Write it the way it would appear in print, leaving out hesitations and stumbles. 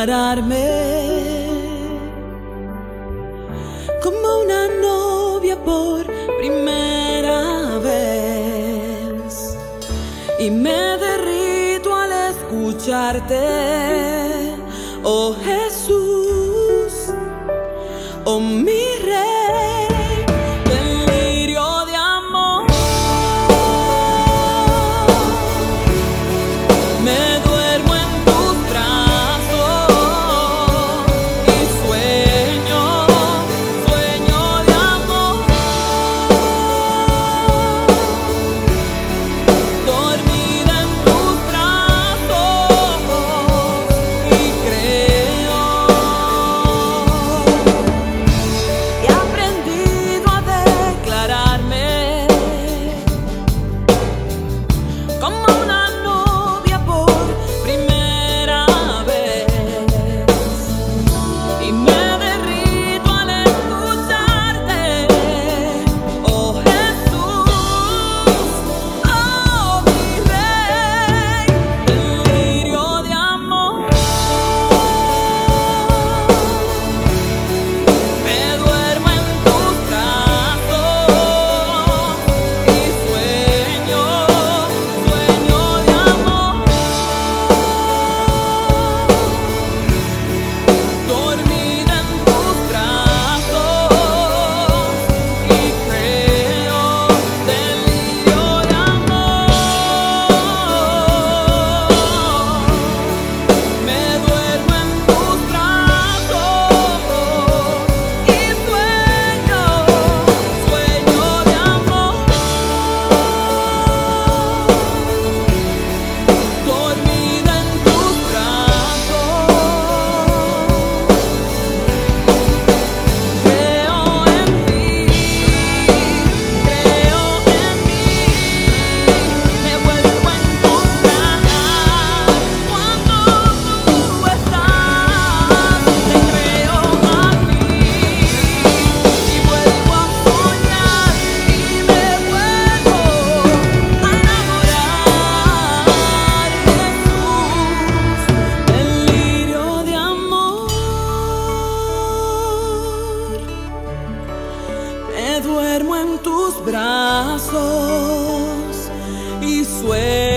pararme. Como una novia por primera vez, y me derrito al escucharte, oh Jesús, oh mi Rey. Duermo en tus brazos y sueño.